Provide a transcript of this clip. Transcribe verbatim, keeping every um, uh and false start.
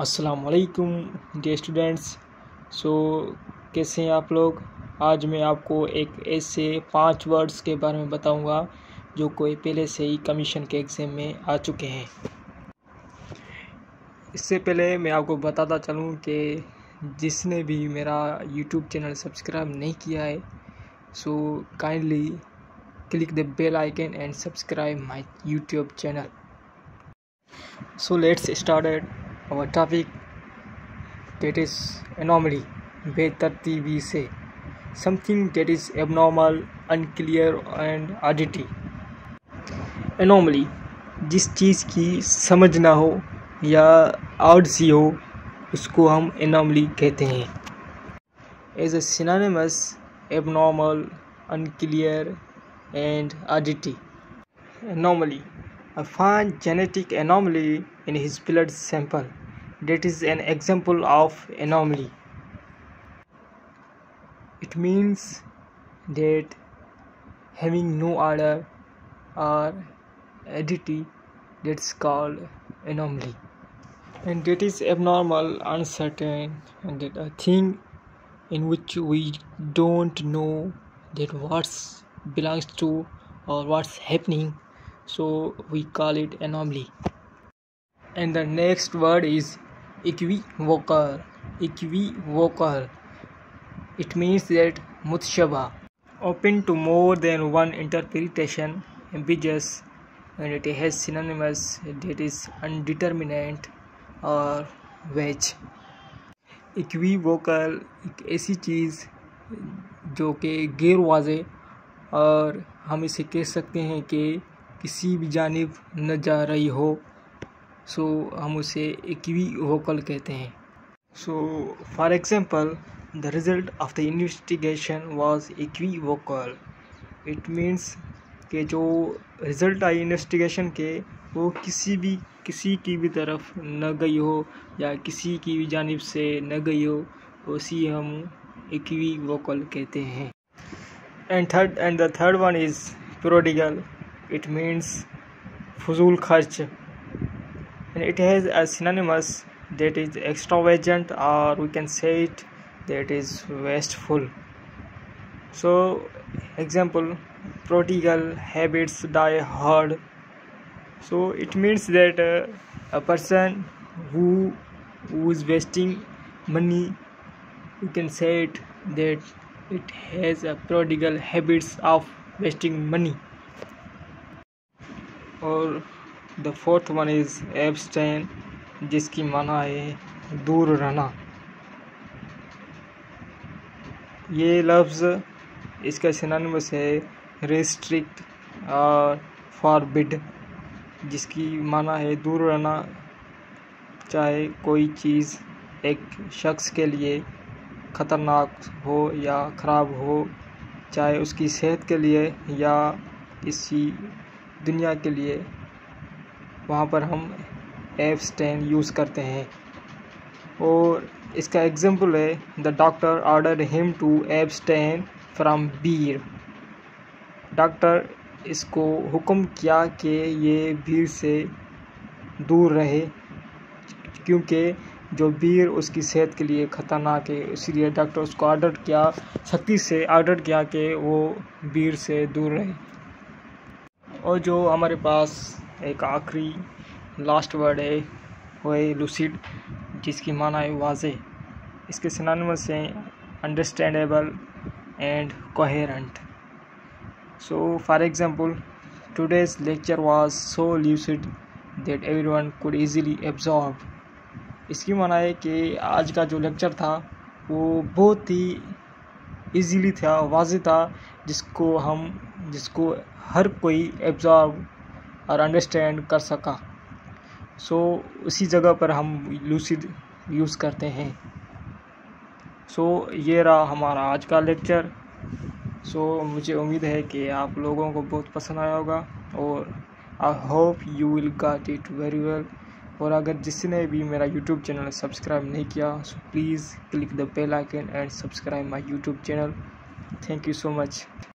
अस्सलाम वालेकुम dear students. सो कैसे हैं आप लोग। आज मैं आपको एक ऐसे पांच वर्ड्स के बारे में बताऊंगा जो कोई पहले से ही कमीशन के एग्ज़ाम में आ चुके हैं। इससे पहले मैं आपको बताता चलूं कि जिसने भी मेरा यूट्यूब चैनल सब्सक्राइब नहीं किया है, so kindly click the bell icon and subscribe my YouTube channel. So let's start और टॉपिक डेट इज़ एनॉमली, बेतरतीबी से, something that is abnormal, unclear and oddity. Anomaly जिस चीज़ की समझ ना हो या आउट सी हो उसको हम एनॉमली कहते हैं। As a synonymous abnormal, unclear and oddity. Anomaly I find genetic anomaly in his blood sample. That is an example of anomaly. It means that having no order or oddity, that's called anomaly. And that is abnormal, uncertain, and that a thing in which we don't know that what belongs to or what's happening. So we call it anomaly. And the next word is equivocal. Equivocal. It means that mutashabah, open to more than one interpretation, ambiguous, and it has synonyms that is undeterminate or vague. Equivocal एक ऐसी चीज़ जो कि गैर वाज़े और हम इसे कह सकते हैं कि किसी भी जानिब न जा रही हो, सो हम उसे इक्विवोकल कहते हैं। So for example the result of the investigation was equivocal. It means के जो रिज़ल्ट आई इन्वेस्टिगेशन के वो किसी भी किसी की भी तरफ न गई हो या किसी की भी जानिब से न गई हो, उसी हम इक्विवोकल कहते हैं। And third and the third one is prodigal. It means fuzul kharch, and it has a synonymous that is extravagant, or we can say it that is wasteful. So, example, prodigal habits die hard. So it means that uh, a person who who is wasting money, we can say it that it has a prodigal habits of wasting money. और the fourth one is abstain, जिसकी माना है दूर रहना। ये लफ्ज़ इसका synonyms है रिस्ट्रिक्ट और फॉरबिड, जिसकी माना है दूर रहना, चाहे कोई चीज़ एक शख्स के लिए ख़तरनाक हो या ख़राब हो, चाहे उसकी सेहत के लिए या किसी दुनिया के लिए, वहाँ पर हम एब्स्टेन यूज़ करते हैं। और इसका एग्जाम्पल है the doctor order him to abstain from beer. Doctor इसको हुक्म किया कि ये बीयर से दूर रहे क्योंकि जो बीयर उसकी सेहत के लिए ख़तरनाक है, इसलिए डॉक्टर उसको ऑर्डर किया, सख्ती से ऑर्डर किया कि वो बीयर से दूर रहे। और जो हमारे पास एक आखिरी लास्ट वर्ड है वो है लूसिड, जिसकी माना है वाजे। इसके सिनोनिम्स हैं understandable and coherent. So for example today's lecture was so lucid that everyone could easily absorb. इसकी माना है कि आज का जो लेक्चर था वो बहुत ही इजीली था, वाजे था, जिसको हम जिसको हर कोई एब्जॉर्ब और अंडरस्टैंड कर सका। सो so, उसी जगह पर हम लूसिड यूज़ करते हैं। सो so, ये रहा हमारा आज का लेक्चर। सो so, मुझे उम्मीद है कि आप लोगों को बहुत पसंद आया होगा और I hope you will got it very well. और अगर जिसने भी मेरा यूट्यूब चैनल सब्सक्राइब नहीं किया, so please click the bell icon and subscribe my YouTube channel. Thank you so much.